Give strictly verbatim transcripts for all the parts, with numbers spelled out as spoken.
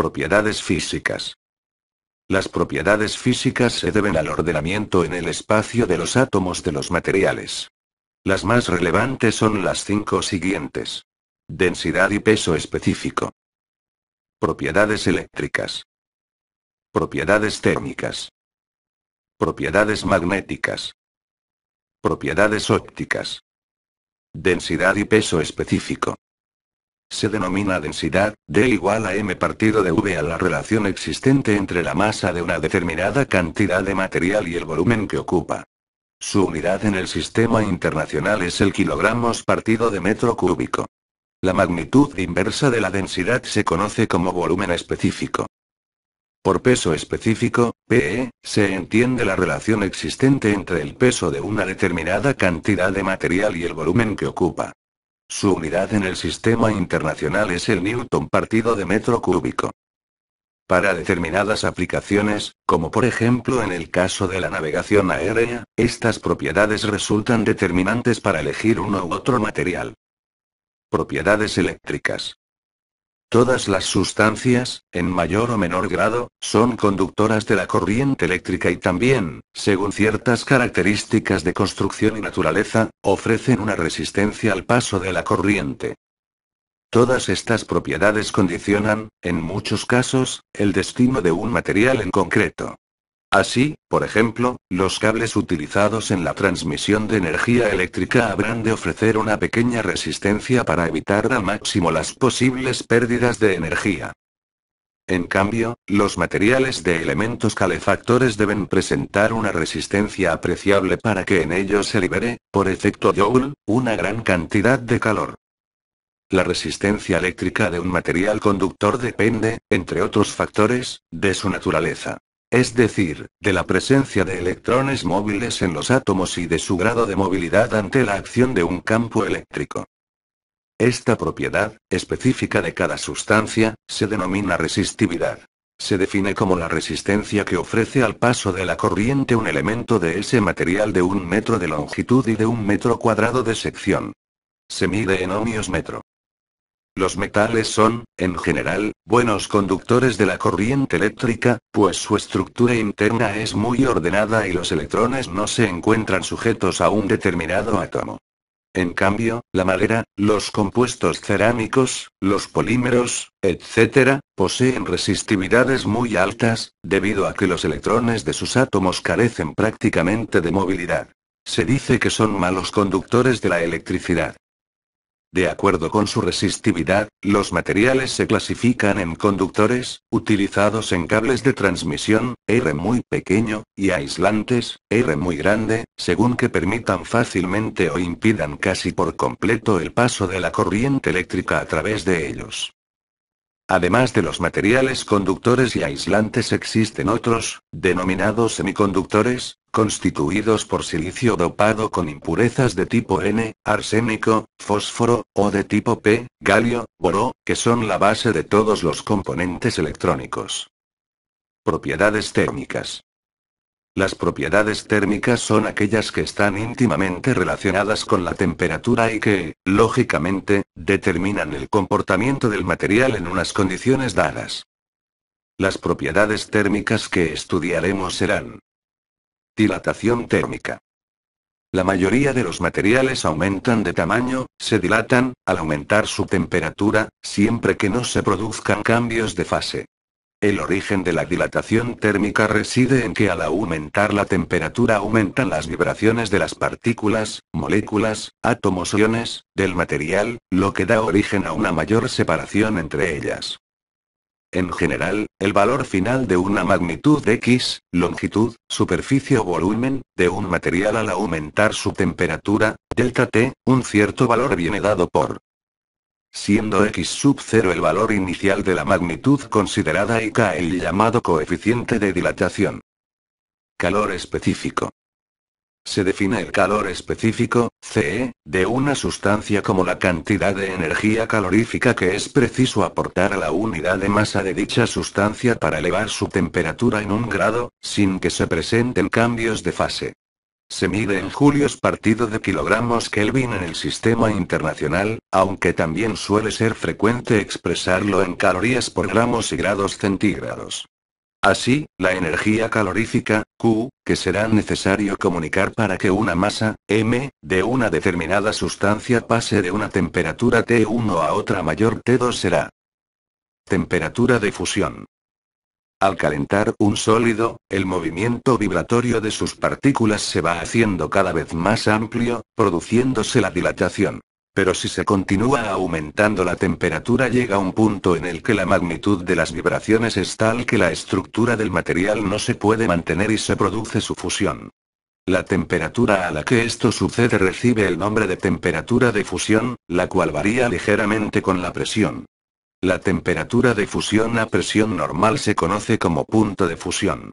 Propiedades físicas. Las propiedades físicas se deben al ordenamiento en el espacio de los átomos de los materiales. Las más relevantes son las cinco siguientes. Densidad y peso específico. Propiedades eléctricas. Propiedades térmicas. Propiedades magnéticas. Propiedades ópticas. Densidad y peso específico. Se denomina densidad, D igual a m partido de v, a la relación existente entre la masa de una determinada cantidad de material y el volumen que ocupa. Su unidad en el sistema internacional es el kilogramos partido de metro cúbico. La magnitud inversa de la densidad se conoce como volumen específico. Por peso específico, P E, se entiende la relación existente entre el peso de una determinada cantidad de material y el volumen que ocupa. Su unidad en el sistema internacional es el newton partido de metro cúbico. Para determinadas aplicaciones, como por ejemplo en el caso de la navegación aérea, estas propiedades resultan determinantes para elegir uno u otro material. Propiedades eléctricas. Todas las sustancias, en mayor o menor grado, son conductoras de la corriente eléctrica y también, según ciertas características de construcción y naturaleza, ofrecen una resistencia al paso de la corriente. Todas estas propiedades condicionan, en muchos casos, el destino de un material en concreto. Así, por ejemplo, los cables utilizados en la transmisión de energía eléctrica habrán de ofrecer una pequeña resistencia para evitar al máximo las posibles pérdidas de energía. En cambio, los materiales de elementos calefactores deben presentar una resistencia apreciable para que en ellos se libere, por efecto Joule, una gran cantidad de calor. La resistencia eléctrica de un material conductor depende, entre otros factores, de su naturaleza. Es decir, de la presencia de electrones móviles en los átomos y de su grado de movilidad ante la acción de un campo eléctrico. Esta propiedad, específica de cada sustancia, se denomina resistividad. Se define como la resistencia que ofrece al paso de la corriente un elemento de ese material de un metro de longitud y de un metro cuadrado de sección. Se mide en ohmios metro. Los metales son, en general, buenos conductores de la corriente eléctrica, pues su estructura interna es muy ordenada y los electrones no se encuentran sujetos a un determinado átomo. En cambio, la madera, los compuestos cerámicos, los polímeros, etcétera, poseen resistividades muy altas, debido a que los electrones de sus átomos carecen prácticamente de movilidad. Se dice que son malos conductores de la electricidad. De acuerdo con su resistividad, los materiales se clasifican en conductores, utilizados en cables de transmisión, R muy pequeño, y aislantes, R muy grande, según que permitan fácilmente o impidan casi por completo el paso de la corriente eléctrica a través de ellos. Además de los materiales conductores y aislantes existen otros, denominados semiconductores, constituidos por silicio dopado con impurezas de tipo N, arsénico, fósforo, o de tipo P, galio, boro, que son la base de todos los componentes electrónicos. Propiedades térmicas. Las propiedades térmicas son aquellas que están íntimamente relacionadas con la temperatura y que, lógicamente, determinan el comportamiento del material en unas condiciones dadas. Las propiedades térmicas que estudiaremos serán: dilatación térmica. La mayoría de los materiales aumentan de tamaño, se dilatan, al aumentar su temperatura, siempre que no se produzcan cambios de fase. El origen de la dilatación térmica reside en que al aumentar la temperatura aumentan las vibraciones de las partículas, moléculas, átomos o iones, del material, lo que da origen a una mayor separación entre ellas. En general, el valor final de una magnitud X, longitud, superficie o volumen, de un material al aumentar su temperatura, delta T, un cierto valor viene dado por, siendo X sub cero el valor inicial de la magnitud considerada y K el llamado coeficiente de dilatación. Calor específico. Se define el calor específico, C E, de una sustancia como la cantidad de energía calorífica que es preciso aportar a la unidad de masa de dicha sustancia para elevar su temperatura en un grado, sin que se presenten cambios de fase. Se mide en julios partido de kilogramos Kelvin en el sistema internacional, aunque también suele ser frecuente expresarlo en calorías por gramos y grados centígrados. Así, la energía calorífica, Q, que será necesario comunicar para que una masa, M, de una determinada sustancia pase de una temperatura T uno a otra mayor T dos será temperatura de fusión. Al calentar un sólido, el movimiento vibratorio de sus partículas se va haciendo cada vez más amplio, produciéndose la dilatación. Pero si se continúa aumentando la temperatura llega un punto en el que la magnitud de las vibraciones es tal que la estructura del material no se puede mantener y se produce su fusión. La temperatura a la que esto sucede recibe el nombre de temperatura de fusión, la cual varía ligeramente con la presión. La temperatura de fusión a presión normal se conoce como punto de fusión.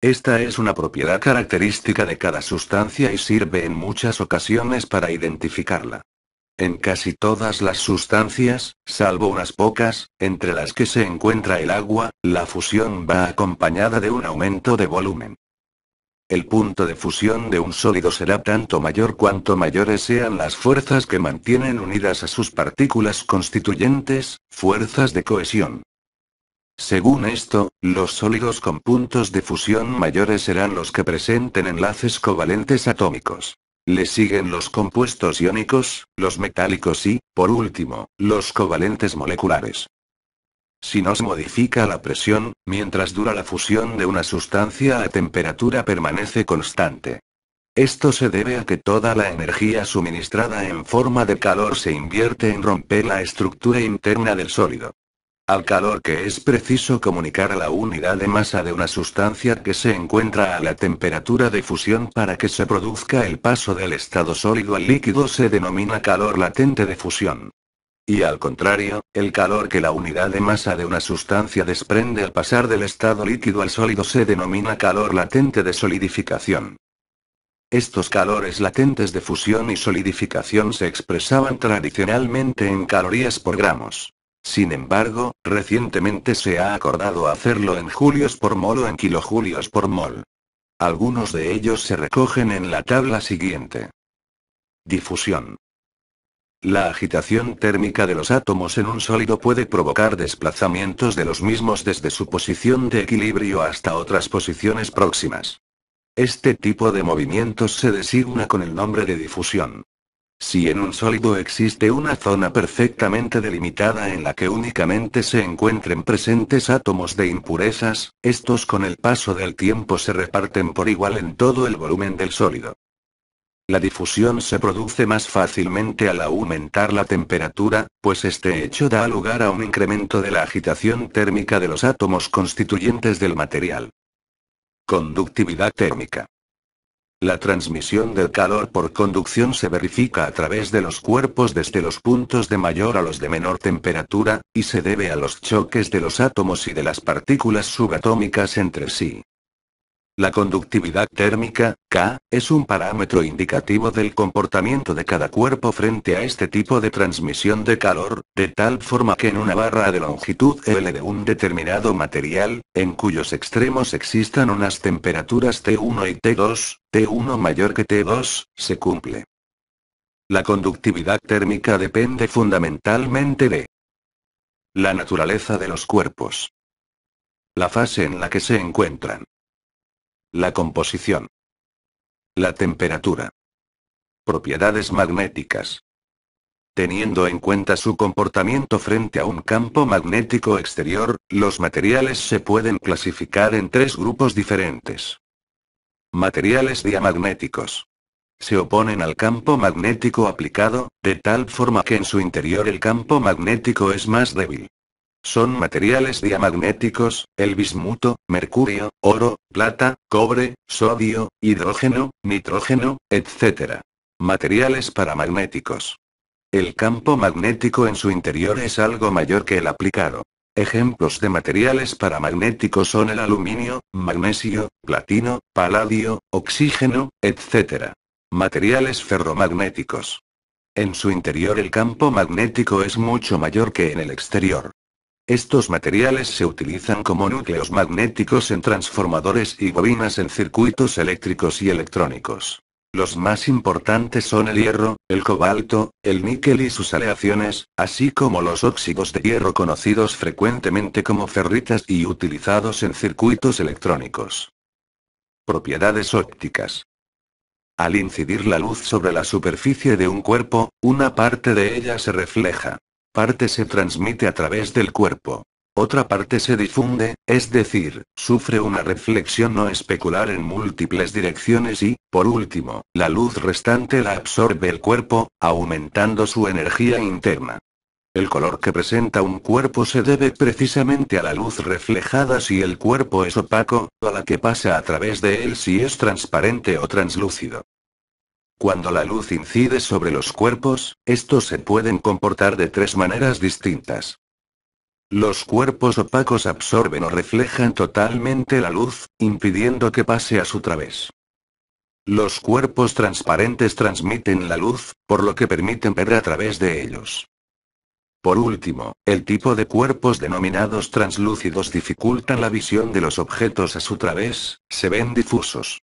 Esta es una propiedad característica de cada sustancia y sirve en muchas ocasiones para identificarla. En casi todas las sustancias, salvo unas pocas, entre las que se encuentra el agua, la fusión va acompañada de un aumento de volumen. El punto de fusión de un sólido será tanto mayor cuanto mayores sean las fuerzas que mantienen unidas a sus partículas constituyentes, fuerzas de cohesión. Según esto, los sólidos con puntos de fusión mayores serán los que presenten enlaces covalentes atómicos. Le siguen los compuestos iónicos, los metálicos y, por último, los covalentes moleculares. Si no se modifica la presión, mientras dura la fusión de una sustancia a temperatura permanece constante. Esto se debe a que toda la energía suministrada en forma de calor se invierte en romper la estructura interna del sólido. Al calor que es preciso comunicar a la unidad de masa de una sustancia que se encuentra a la temperatura de fusión para que se produzca el paso del estado sólido al líquido se denomina calor latente de fusión. Y al contrario, el calor que la unidad de masa de una sustancia desprende al pasar del estado líquido al sólido se denomina calor latente de solidificación. Estos calores latentes de fusión y solidificación se expresaban tradicionalmente en calorías por gramos. Sin embargo, recientemente se ha acordado hacerlo en julios por mol o en kilojulios por mol. Algunos de ellos se recogen en la tabla siguiente. Difusión. La agitación térmica de los átomos en un sólido puede provocar desplazamientos de los mismos desde su posición de equilibrio hasta otras posiciones próximas. Este tipo de movimientos se designa con el nombre de difusión. Si en un sólido existe una zona perfectamente delimitada en la que únicamente se encuentren presentes átomos de impurezas, estos con el paso del tiempo se reparten por igual en todo el volumen del sólido. La difusión se produce más fácilmente al aumentar la temperatura, pues este hecho da lugar a un incremento de la agitación térmica de los átomos constituyentes del material. Conductividad térmica. La transmisión del calor por conducción se verifica a través de los cuerpos desde los puntos de mayor a los de menor temperatura, y se debe a los choques de los átomos y de las partículas subatómicas entre sí. La conductividad térmica, K, es un parámetro indicativo del comportamiento de cada cuerpo frente a este tipo de transmisión de calor, de tal forma que en una barra de longitud L de un determinado material, en cuyos extremos existan unas temperaturas T uno y T dos, T uno mayor que T dos, se cumple. La conductividad térmica depende fundamentalmente de la naturaleza de los cuerpos, la fase en la que se encuentran, la composición, la temperatura, propiedades magnéticas. Teniendo en cuenta su comportamiento frente a un campo magnético exterior, los materiales se pueden clasificar en tres grupos diferentes. Materiales diamagnéticos. Se oponen al campo magnético aplicado, de tal forma que en su interior el campo magnético es más débil. Son materiales diamagnéticos, el bismuto, mercurio, oro, plata, cobre, sodio, hidrógeno, nitrógeno, etcétera. Materiales paramagnéticos. El campo magnético en su interior es algo mayor que el aplicado. Ejemplos de materiales paramagnéticos son el aluminio, magnesio, platino, paladio, oxígeno, etcétera. Materiales ferromagnéticos. En su interior el campo magnético es mucho mayor que en el exterior. Estos materiales se utilizan como núcleos magnéticos en transformadores y bobinas en circuitos eléctricos y electrónicos. Los más importantes son el hierro, el cobalto, el níquel y sus aleaciones, así como los óxidos de hierro conocidos frecuentemente como ferritas y utilizados en circuitos electrónicos. Propiedades ópticas. Al incidir la luz sobre la superficie de un cuerpo, una parte de ella se refleja. Parte se transmite a través del cuerpo. Otra parte se difunde, es decir, sufre una reflexión no especular en múltiples direcciones y, por último, la luz restante la absorbe el cuerpo, aumentando su energía interna. El color que presenta un cuerpo se debe precisamente a la luz reflejada si el cuerpo es opaco, o a la que pasa a través de él si es transparente o translúcido. Cuando la luz incide sobre los cuerpos, estos se pueden comportar de tres maneras distintas. Los cuerpos opacos absorben o reflejan totalmente la luz, impidiendo que pase a su través. Los cuerpos transparentes transmiten la luz, por lo que permiten ver a través de ellos. Por último, el tipo de cuerpos denominados translúcidos dificultan la visión de los objetos a su través, se ven difusos.